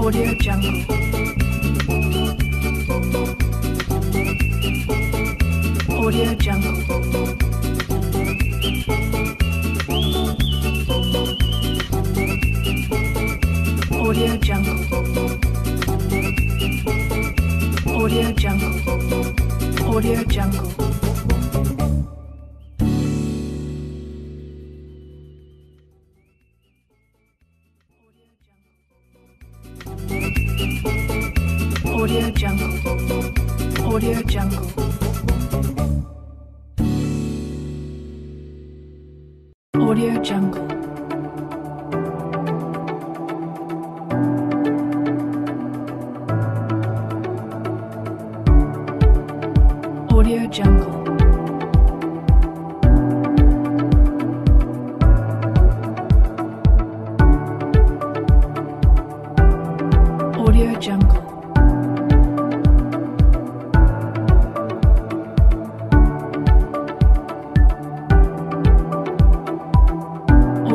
AudioJungle. AudioJungle. AudioJungle. AudioJungle. AudioJungle. AudioJungle. AudioJungle. AudioJungle. AudioJungle. AudioJungle. AudioJungle. AudioJungle. AudioJungle. AudioJungle. AudioJungle. AudioJungle. AudioJungle. AudioJungle. AudioJungle. AudioJungle. AudioJungle. AudioJungle. AudioJungle. AudioJungle. AudioJungle. AudioJungle.